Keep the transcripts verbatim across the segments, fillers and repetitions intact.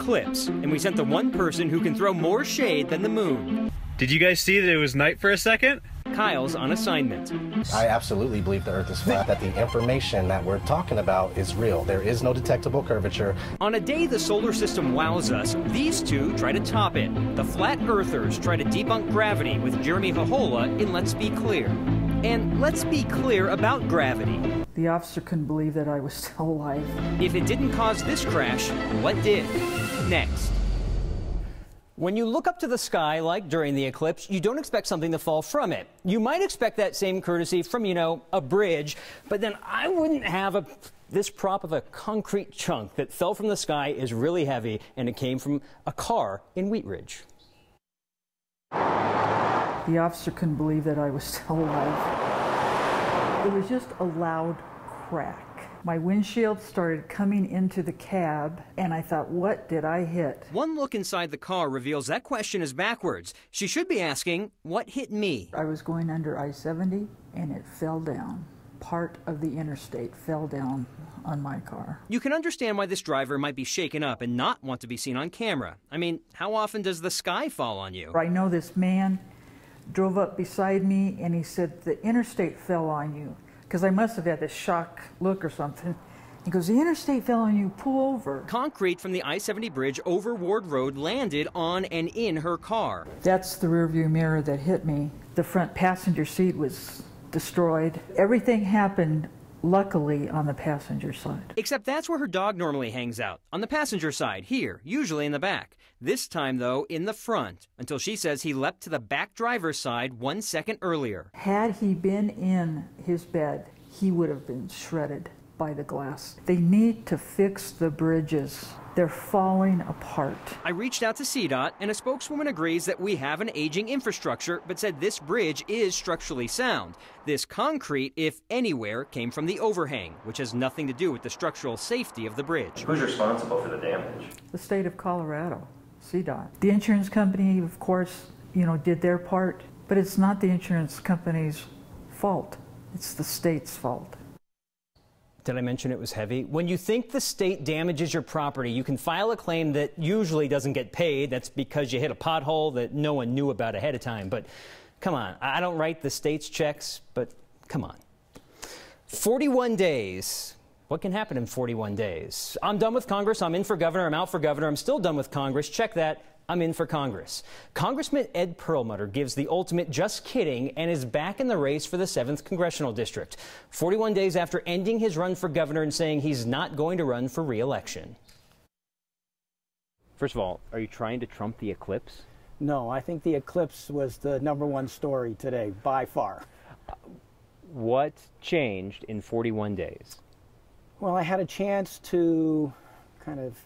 clips, and we sent the one person who can throw more shade than the moon. Did you guys see that it was night for a second? Kyle's on assignment. I absolutely believe the Earth is flat, that the information that we're talking about is real. There is no detectable curvature. On a day the solar system wows us, these two try to top it. The flat earthers try to debunk gravity with Jeremy Vahola in Let's Be Clear. And let's be clear about gravity. The officer couldn't believe that I was still alive. If it didn't cause this crash, what did? Next. When you look up to the sky, like during the eclipse, you don't expect something to fall from it. You might expect that same courtesy from, you know, a bridge, but then I wouldn't have a, this prop of a concrete chunk that fell from the sky is really heavy, and it came from a car in Wheat Ridge. The officer couldn't believe that I was still alive. It was just a loud crack. My windshield started coming into the cab, and I thought, what did I hit? One look inside the car reveals that question is backwards. She should be asking, what hit me? I was going under I seventy, and it fell down. Part of the interstate fell down on my car. You can understand why this driver might be shaken up and not want to be seen on camera. I mean, how often does the sky fall on you? I know this man drove up beside me, and he said, the interstate fell on you. Because I must have had this shock look or something. He goes, the interstate fell on you, pull over. Concrete from the I seventy bridge over Ward Road landed on and in her car. That's the rearview mirror that hit me. The front passenger seat was destroyed. Everything happened, luckily, on the passenger side. Except that's where her dog normally hangs out, on the passenger side, here, usually in the back. This time, though, in the front, until she says he leapt to the back driver's side one second earlier. Had he been in his bed, he would have been shredded by the glass. They need to fix the bridges. They're falling apart. I reached out to C DOT, and a spokeswoman agrees that we have an aging infrastructure, but said this bridge is structurally sound. This concrete, if anywhere, came from the overhang, which has nothing to do with the structural safety of the bridge. Who's responsible for the damage? The state of Colorado, C DOT. The insurance company, of course, you know, did their part, but it's not the insurance company's fault. It's the state's fault. Did I mention it was heavy? When you think the state damages your property, you can file a claim that usually doesn't get paid. That's because you hit a pothole that no one knew about ahead of time. But come on, I don't write the state's checks, but come on. forty-one days. What can happen in forty-one days? I'm done with Congress. I'm in for governor. I'm out for governor. I'm still done with Congress. Check that. I'm in for Congress. Congressman Ed Perlmutter gives the ultimate just kidding and is back in the race for the seventh Congressional District, forty-one days after ending his run for governor and saying he's not going to run for re-election. First of all, are you trying to trump the eclipse? No, I think the eclipse was the number one story today, by far. What changed in forty-one days? Well, I had a chance to kind of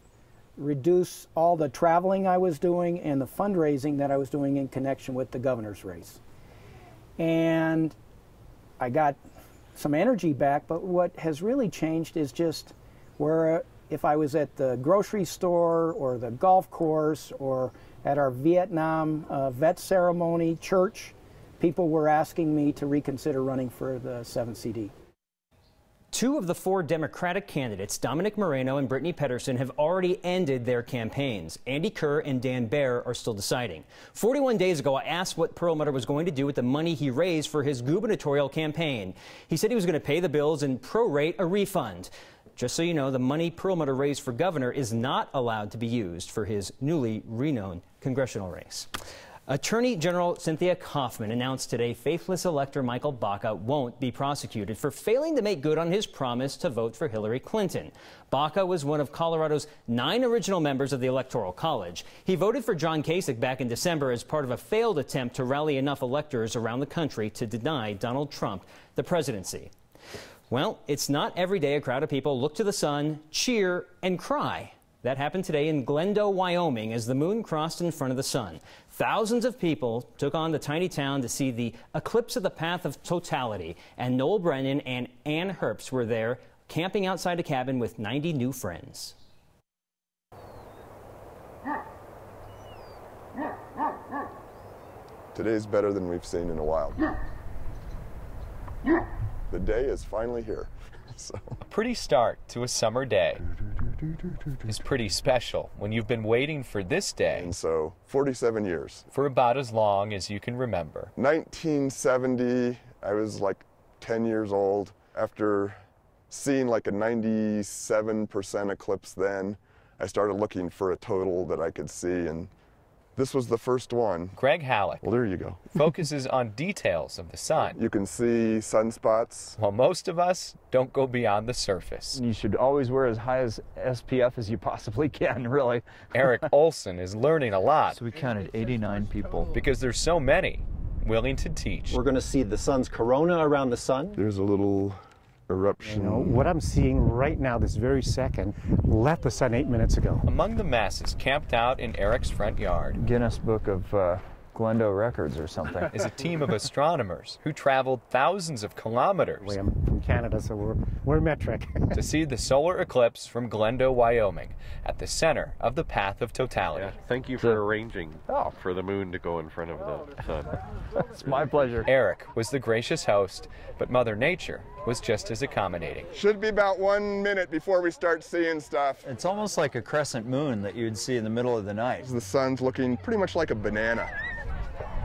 reduce all the traveling I was doing and the fundraising that I was doing in connection with the governor's race. And I got some energy back, but what has really changed is just where if I was at the grocery store or the golf course or at our Vietnam uh, vet ceremony church, people were asking me to reconsider running for the seventh C D. Two of the four Democratic candidates, Dominic Moreno and Brittany Pettersen, have already ended their campaigns. Andy Kerr and Dan Baer are still deciding. forty-one days ago, I asked what Perlmutter was going to do with the money he raised for his gubernatorial campaign. He said he was going to pay the bills and prorate a refund. Just so you know, the money Perlmutter raised for governor is not allowed to be used for his newly renowned congressional race. Attorney General Cynthia Kaufman announced today faithless elector Michael Baca won't be prosecuted for failing to make good on his promise to vote for Hillary Clinton. Baca was one of Colorado's nine original members of the Electoral College. He voted for John Kasich back in December as part of a failed attempt to rally enough electors around the country to deny Donald Trump the presidency. Well, it's not every day a crowd of people look to the sun, cheer, and cry. That happened today in Glendale, Wyoming, as the moon crossed in front of the sun. Thousands of people took on the tiny town to see the eclipse of the path of totality, and Noel Brennan and Ann Herbst were there, camping outside a cabin with ninety new friends. Today's better than we've seen in a while. The day is finally here. So. A pretty start to a summer day. is pretty special when you've been waiting for this day. And so, forty-seven years. For about as long as you can remember. nineteen seventy, I was like ten years old. After seeing like a ninety-seven percent eclipse then, I started looking for a total that I could see, and this was the first one. Greg Hallett. Well, there you go. Focuses on details of the sun. You can see sunspots. While most of us don't go beyond the surface. You should always wear as high as S P F as you possibly can, really. Eric Olson is learning a lot. So we counted eighty-nine people. Because there's so many willing to teach. We're going to see the sun's corona around the sun. There's a little eruption. You know, what I'm seeing right now, this very second, left the sun eight minutes ago. Among the masses camped out in Eric's front yard, Guinness Book of uh, Glendo Records or something, is a team of astronomers who traveled thousands of kilometers. I'm from Canada, so we're, we're metric. to see the solar eclipse from Glendo, Wyoming, at the center of the Path of Totality. Yeah, thank you for so, arranging oh. for the moon to go in front of the sun. It's my pleasure. Eric was the gracious host, but Mother Nature was just as accommodating. Should be about one minute before we start seeing stuff. It's almost like a crescent moon that you'd see in the middle of the night. The sun's looking pretty much like a banana.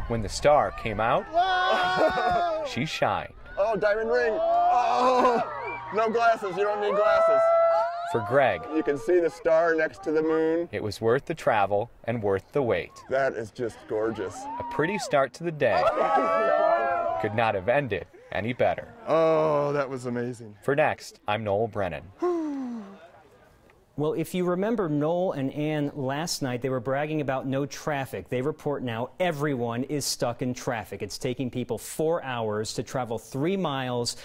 When the star came out, whoa! She shined. Oh, diamond ring. Oh, no glasses. You don't need glasses. For Greg, you can see the star next to the moon. It was worth the travel and worth the wait. That is just gorgeous. A pretty start to the day. Could not have ended any better. Oh, that was amazing. For next, I'm Noel Brennan. Well, if you remember Noel and Ann last night, they were bragging about no traffic. They report now everyone is stuck in traffic. It's taking people four hours to travel three miles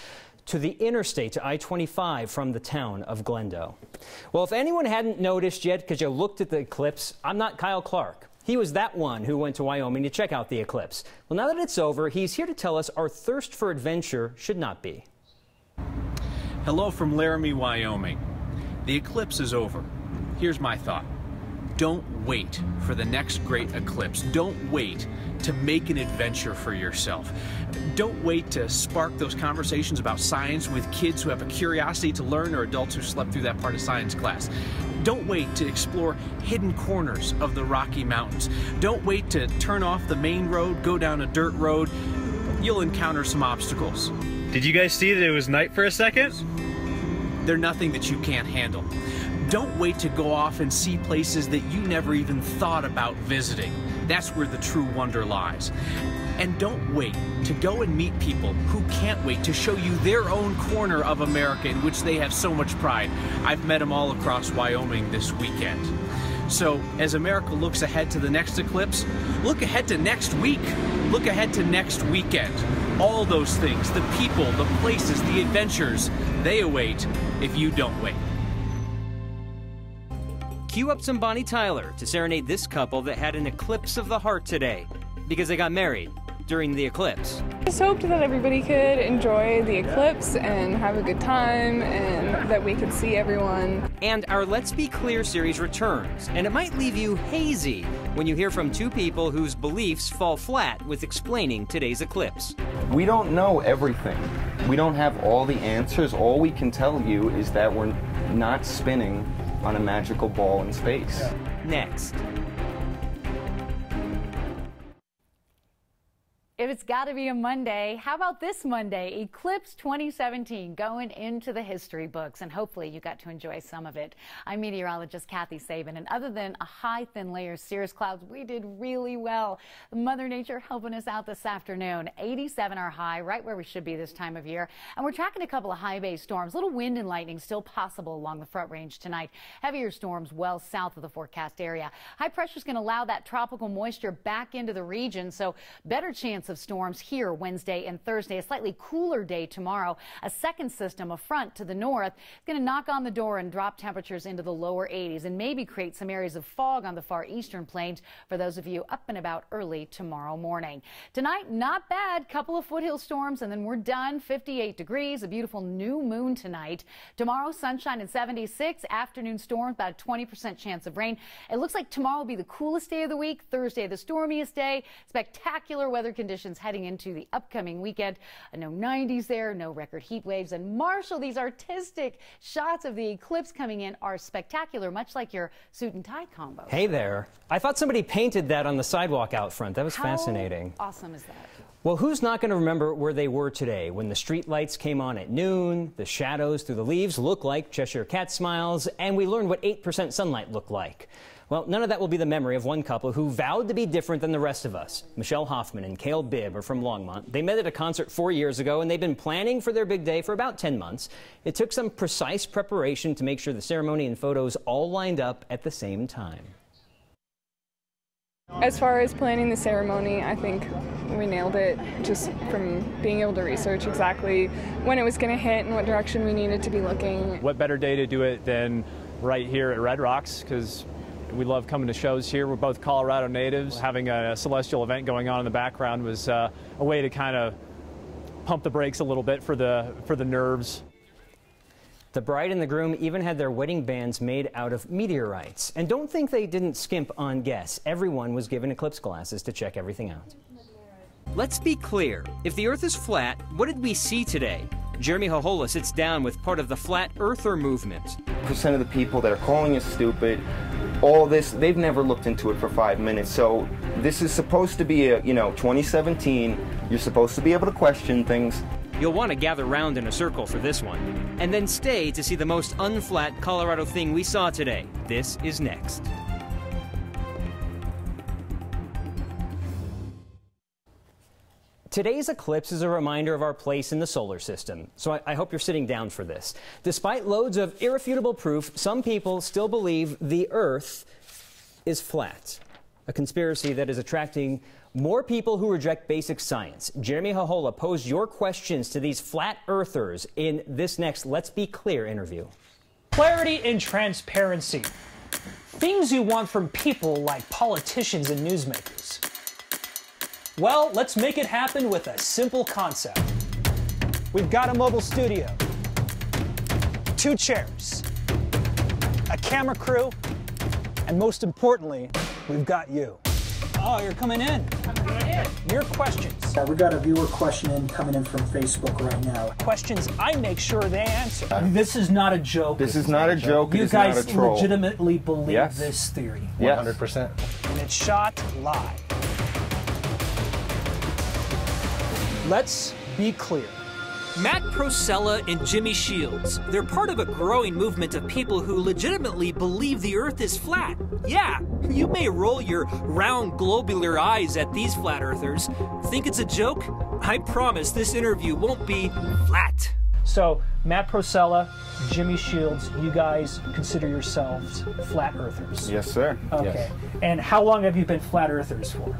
to the interstate, to I twenty-five, from the town of Glendo. Well, if anyone hadn't noticed yet because you looked at the eclipse, I'm not Kyle Clark. He was that one who went to Wyoming to check out the eclipse. Well, now that it's over, he's here to tell us our thirst for adventure should not be. Hello from Laramie, Wyoming. The eclipse is over. Here's my thought. Don't wait for the next great eclipse. Don't wait to make an adventure for yourself. Don't wait to spark those conversations about science with kids who have a curiosity to learn or adults who slept through that part of science class. Don't wait to explore hidden corners of the Rocky Mountains. Don't wait to turn off the main road, go down a dirt road. You'll encounter some obstacles. Did you guys see that it was night for a second? They're nothing that you can't handle. Don't wait to go off and see places that you never even thought about visiting. That's where the true wonder lies. And don't wait to go and meet people who can't wait to show you their own corner of America in which they have so much pride. I've met them all across Wyoming this weekend. So as America looks ahead to the next eclipse, look ahead to next week. Look ahead to next weekend. All those things, the people, the places, the adventures, they await if you don't wait. Cue up some Bonnie Tyler to serenade this couple that had an eclipse of the heart today because they got married during the eclipse. I just hoped that everybody could enjoy the eclipse and have a good time and that we could see everyone. And our Let's Be Clear series returns, and it might leave you hazy when you hear from two people whose beliefs fall flat with explaining today's eclipse. We don't know everything. We don't have all the answers. All we can tell you is that we're not spinning on a magical ball in space. Next. If it's got to be a Monday, how about this Monday? Eclipse twenty seventeen, going into the history books, and hopefully you got to enjoy some of it. I'm meteorologist Kathy Sabin, and other than a high thin layer of cirrus clouds, we did really well. Mother Nature helping us out this afternoon. eighty-seven our high, right where we should be this time of year, and we're tracking a couple of high bay storms. Little wind and lightning still possible along the front range tonight. Heavier storms well south of the forecast area. High pressure is going to allow that tropical moisture back into the region, so better chance of storms here Wednesday and Thursday. A slightly cooler day tomorrow. A second system, a front to the north, is going to knock on the door and drop temperatures into the lower eighties and maybe create some areas of fog on the far eastern plains for those of you up and about early tomorrow morning. Tonight, not bad. Couple of foothill storms and then we're done. fifty-eight degrees, a beautiful new moon tonight. Tomorrow, sunshine and seventy-six. Afternoon storms, about a twenty percent chance of rain. It looks like tomorrow will be the coolest day of the week. Thursday, the stormiest day. Spectacular weather conditions conditions heading into the upcoming weekend. No nineties there, no record heat waves. And Marshall, these artistic shots of the eclipse coming in are spectacular, much like your suit and tie combo. Hey there. I thought somebody painted that on the sidewalk out front. That was How fascinating. How awesome is that? Well, who's not going to remember where they were today when the street lights came on at noon, the shadows through the leaves look like Cheshire Cat smiles, and we learned what eight percent sunlight looked like. Well, none of that will be the memory of one couple who vowed to be different than the rest of us. Michelle Hoffman and Kale Bibb are from Longmont. They met at a concert four years ago, and they've been planning for their big day for about ten months. It took some precise preparation to make sure the ceremony and photos all lined up at the same time. As far as planning the ceremony, I think we nailed it just from being able to research exactly when it was going to hit and what direction we needed to be looking. What better day to do it than right here at Red Rocks, because we love coming to shows here. We're both Colorado natives. Having a celestial event going on in the background was uh, a way to kind of pump the brakes a little bit for the, for the nerves. The bride and the groom even had their wedding bands made out of meteorites. And don't think they didn't skimp on guests. Everyone was given eclipse glasses to check everything out. Let's be clear. If the Earth is flat, what did we see today? Jeremy Vahola sits down with part of the Flat Earther movement. Percent of the people that are calling us stupid, all this, they've never looked into it for five minutes. So this is supposed to be a, you know, twenty seventeen. You're supposed to be able to question things. You'll want to gather round in a circle for this one, and then stay to see the most unflat Colorado thing we saw today. This is next. Today's eclipse is a reminder of our place in the solar system, so I, I hope you're sitting down for this. Despite loads of irrefutable proof, some people still believe the Earth is flat, a conspiracy that is attracting more people who reject basic science. Jeremy Vahola posed your questions to these flat earthers in this next Let's Be Clear interview. Clarity and transparency, things you want from people like politicians and newsmakers. Well, let's make it happen with a simple concept. We've got a mobile studio, two chairs, a camera crew, and most importantly, we've got you. Oh, you're coming in. Coming in. Your questions. Yeah, we got a viewer question in coming in from Facebook right now. Questions I make sure they answer. I mean, this is not a joke. This is not a joke. You guys legitimately believe yes. this theory. Yes. one hundred percent. And it's shot live. Let's be clear. Matt Procella and Jimmy Shields, they're part of a growing movement of people who legitimately believe the Earth is flat. Yeah, you may roll your round globular eyes at these flat earthers. Think it's a joke? I promise this interview won't be flat. So, Matt Procella, Jimmy Shields, you guys consider yourselves flat earthers? Yes, sir. Okay. Yes. And how long have you been flat earthers for?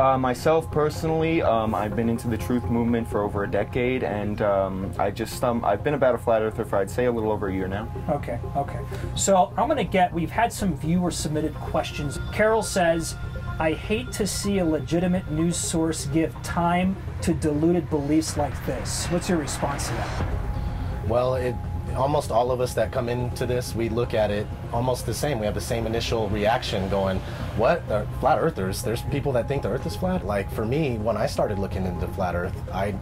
Uh, myself, personally, um, I've been into the truth movement for over a decade, and um, I just, um, I've been about a flat earther for, I'd say, a little over a year now. Okay, okay. So, I'm going to get, we've had some viewer-submitted questions. Carol says, I hate to see a legitimate news source give time to diluted beliefs like this. What's your response to that? Well, it, almost all of us that come into this, we look at it almost the same. We have the same initial reaction going, what? Are flat earthers? There's people that think the Earth is flat? Like for me, when I started looking into flat Earth, I,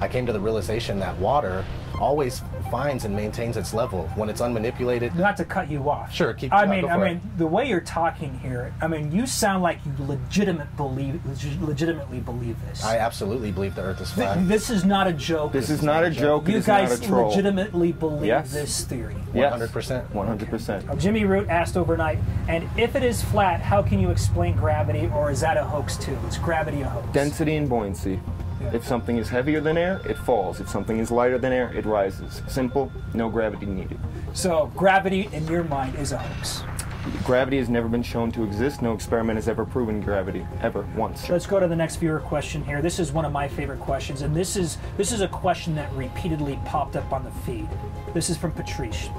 I came to the realization that water always finds and maintains its level when it's unmanipulated. Not to cut you off. Sure, keep. I mean, I mean, it. The way you're talking here, I mean, you sound like you legitimate believe, leg legitimately believe this. I absolutely believe the Earth is flat. Th this is not a joke. This is not a joke. You guys legitimately believe yes. this theory. Yes. one hundred percent. one hundred percent. Okay. Jimmy Root asked overnight, and if it is flat, how can you explain gravity, or is that a hoax too? Is gravity a hoax? Density and buoyancy. If something is heavier than air, it falls. If something is lighter than air, it rises. Simple, no gravity needed. So gravity, in your mind, is a hoax? Gravity has never been shown to exist. No experiment has ever proven gravity, ever, once. Let's go to the next viewer question here. This is one of my favorite questions, and this is, this is a question that repeatedly popped up on the feed. This is from Patrice.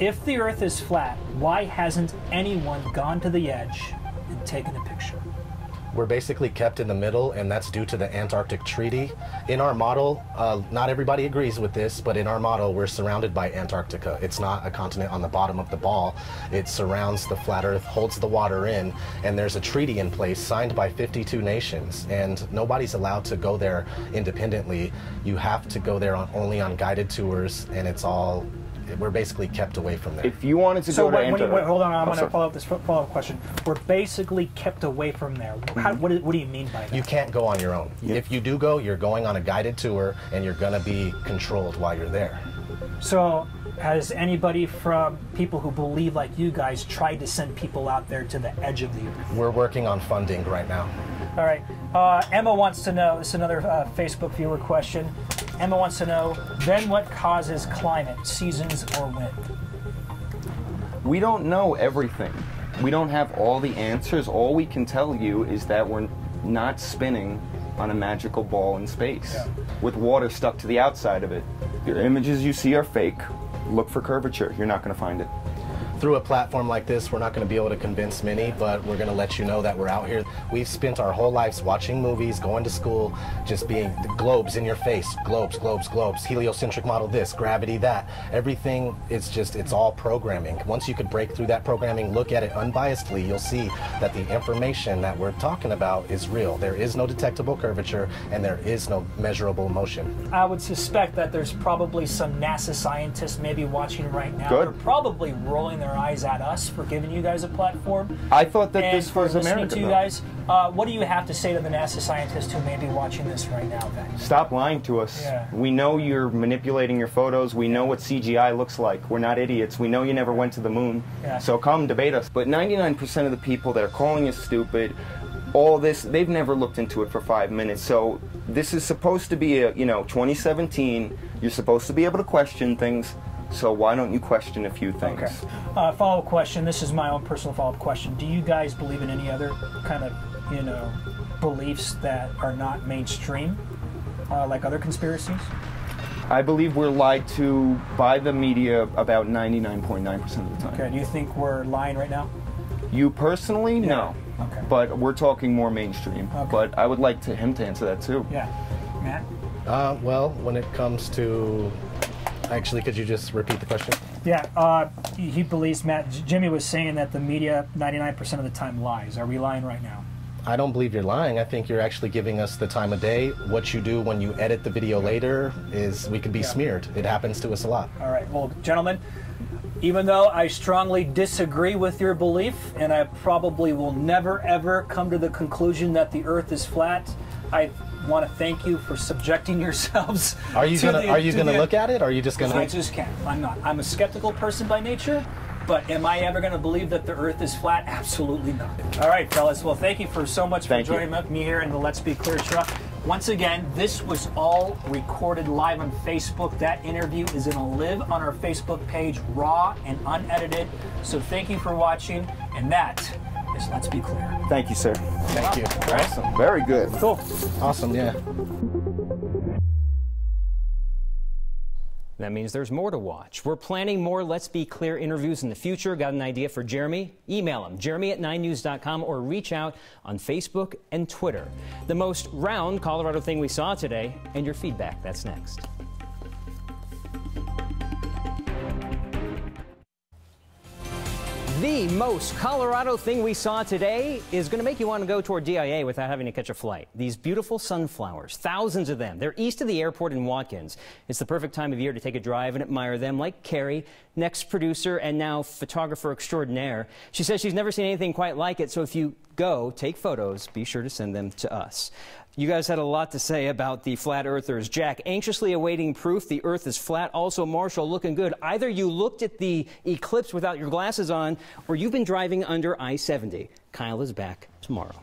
If the Earth is flat, why hasn't anyone gone to the edge and taken a picture? we're basically kept in the middle, and that's due to the Antarctic Treaty. In our model, uh, not everybody agrees with this, but in our model, we're surrounded by Antarctica. It's not a continent on the bottom of the ball. It surrounds the flat earth, holds the water in, and there's a treaty in place signed by fifty-two nations, and nobody's allowed to go there independently. You have to go there on, only on guided tours, and it's all, we're basically kept away from there. If you wanted to so go to Antarctica... Wait, hold on, I'm oh, going to follow up this follow-up question. We're basically kept away from there. How, what, what do you mean by that? You can't go on your own. Yeah. If you do go, you're going on a guided tour, and you're going to be controlled while you're there. So has anybody from people who believe like you guys tried to send people out there to the edge of the earth? We're working on funding right now. All right. Uh, Emma wants to know, this is another uh, Facebook viewer question. Emma wants to know, then what causes climate, seasons, or wind? We don't know everything. We don't have all the answers. All we can tell you is that we're not spinning on a magical ball in space, yeah, with water stuck to the outside of it. Your images you see are fake. Look for curvature. You're not going to find it. Through a platform like this, we're not going to be able to convince many, but we're going to let you know that we're out here. We've spent our whole lives watching movies, going to school, just being globes in your face, globes, globes, globes, heliocentric model this, gravity that. Everything, it's just, it's all programming. Once you could break through that programming, look at it unbiasedly, you'll see that the information that we're talking about is real. There is no detectable curvature, and there is no measurable motion. I would suspect that there's probably some NASA scientists maybe watching right now. Good. They're probably rolling their eyes at us for giving you guys a platform. I thought that and this was America. To you guys, uh, what do you have to say to the NASA scientists who may be watching this right now, then? Stop lying to us. Yeah. We know you're manipulating your photos. We know what C G I looks like. We're not idiots. We know you never went to the moon. Yeah. So come debate us. But ninety-nine percent of the people that are calling us stupid, all this, they've never looked into it for five minutes. So this is supposed to be a, you know, twenty seventeen. You're supposed to be able to question things. So why don't you question a few things? Okay. Uh, follow-up question. This is my own personal follow-up question. Do you guys believe in any other kind of, you know, beliefs that are not mainstream, uh, like other conspiracies? I believe we're lied to by the media about ninety-nine point nine percent of the time. Okay. Do you think we're lying right now? You personally? Yeah. No. Okay. But we're talking more mainstream. Okay. But I would like to him to answer that too. Yeah. Matt? Uh, well, when it comes to... Actually, could you just repeat the question? Yeah, uh, he believes, Matt, Jimmy was saying that the media ninety-nine percent of the time lies. Are we lying right now? I don't believe you're lying. I think you're actually giving us the time of day. What you do when you edit the video later is we could be yeah. smeared. It happens to us a lot. All right, well, gentlemen, even though I strongly disagree with your belief, and I probably will never, ever come to the conclusion that the earth is flat, I... want to thank you for subjecting yourselves. Are you gonna the, Are you to gonna the, look at it? Or are you just gonna? I just can't. I'm not. I'm a skeptical person by nature, but am I ever gonna believe that the Earth is flat? Absolutely not. All right, fellas. Well, thank you for so much thank for joining you. me here in the Let's Be Clear truck. Once again, this was all recorded live on Facebook. That interview is going to live on our Facebook page, raw and unedited. So thank you for watching, and that. Let's Be Clear. Thank you, sir. Thank you. Awesome. Very good. Cool. Awesome, yeah. That means there's more to watch. We're planning more Let's Be Clear interviews in the future. Got an idea for Jeremy? Email him, jeremy at nine news dot com, or reach out on Facebook and Twitter. The most round Colorado thing we saw today, and your feedback. That's next. The most Colorado thing we saw today is going to make you want to go toward D I A without having to catch a flight. These beautiful sunflowers, thousands of them. They're east of the airport in Watkins. It's the perfect time of year to take a drive and admire them, like Carrie, next producer and now photographer extraordinaire. She says she's never seen anything quite like it, so if you go take photos, be sure to send them to us. You guys had a lot to say about the flat earthers. Jack, anxiously awaiting proof the earth is flat. Also, Marshall, looking good. Either you looked at the eclipse without your glasses on, or you've been driving under I seventy. Kyle is back tomorrow.